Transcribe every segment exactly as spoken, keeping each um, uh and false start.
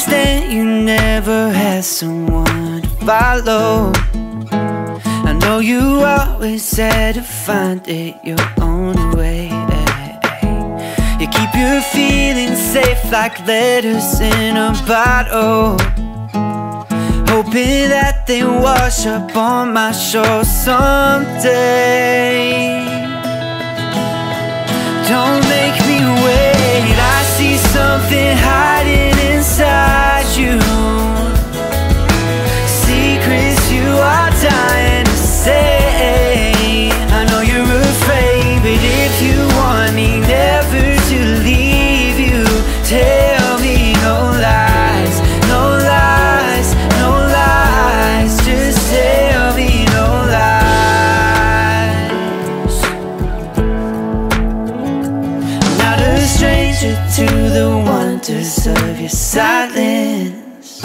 understand you never had someone to follow. I know you always said to find it your own way. You keep your feelings safe like letters in a bottle, hoping that they wash up on my shore someday. Don't make me wait, I see something hiding inside you. Secrets you are dying to say. I know you're afraid, but if you want me never to leave you, tell me no lies, no lies, no lies. Just tell me no lies. I'm not a stranger to the wonders of your silence. I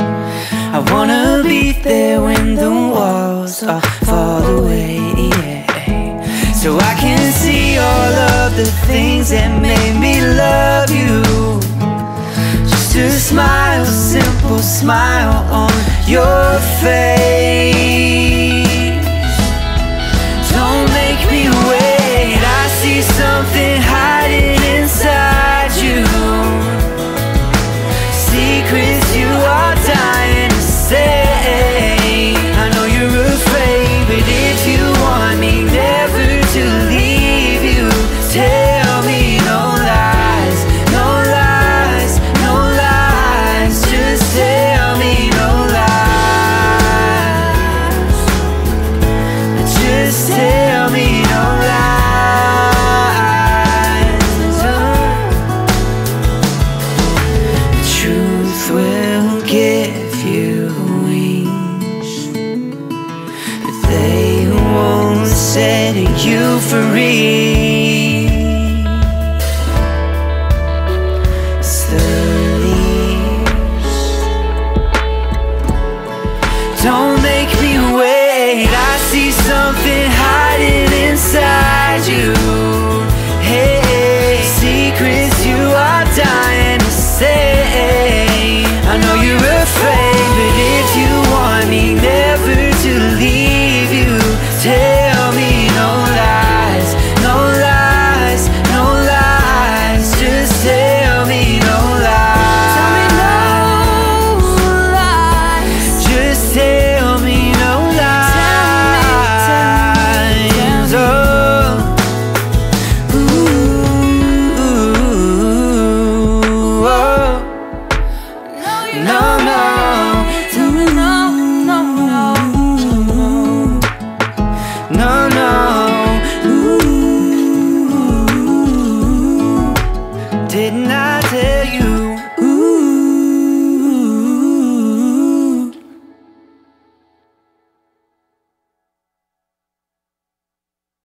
wanna be there when the walls all fall away, yeah. So I can see all of the things that made me love you. Just a smile, simple smile on your face. Don't make me wait, I see something hiding inside you. Secrets you are dying to say. You free.